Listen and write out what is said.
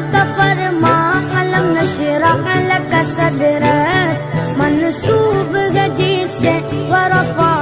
لك فرما، ألم نشرح لك صدرك، منسوب جديد ورفع